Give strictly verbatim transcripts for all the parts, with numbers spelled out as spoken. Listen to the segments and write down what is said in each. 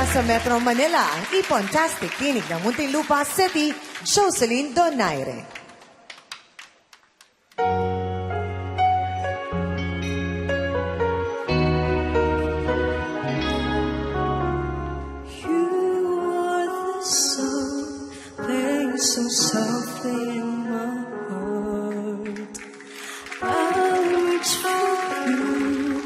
Mula sa Metro Manila, ang Ipon-tastic Clinic ng Muntinlupa City, Jocelyn Donayre. You are the song playing so softly in my heart. I reach for you,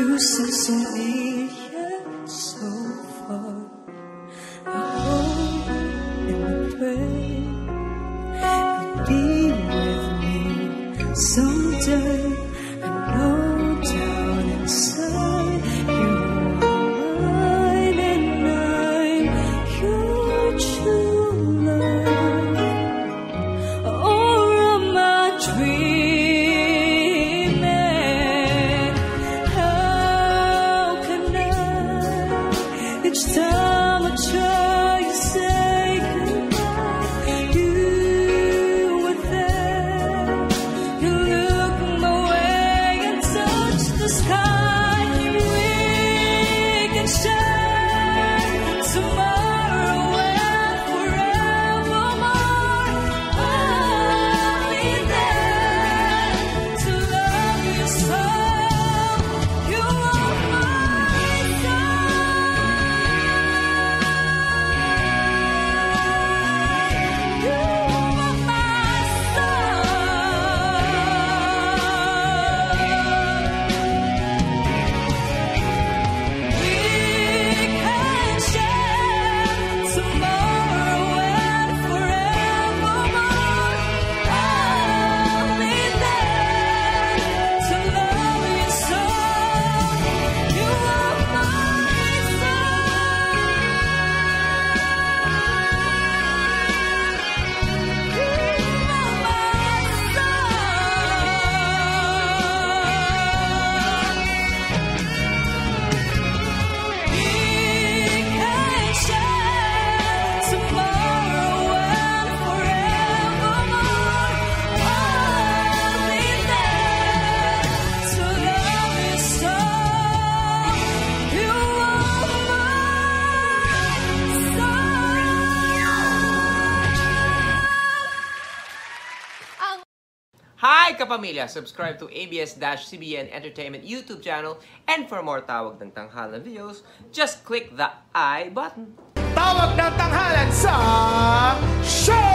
you seem so near yet so far. I hope and I pray you'll be with me someday. I know down inside you are mine and I'm your true love. Or am I dreaming? How can I each time I try to say goodbye, you were there. You look my way and touch the sky. We can share tomorrow and forevermore. I'll be there to love you so. You are my sun. You are my sun. We can share tomorrow and forevermore. I'll be there to love you so. You are my sun. You are my sun. We can share tomorrow and forevermore. I'll be there to love you so. You are my sun. Hi kapamilya! Subscribe to A B S C B N Entertainment YouTube channel and for more Tawag ng Tanghalan videos, just click the I button. Tawag ng Tanghalan sa Show!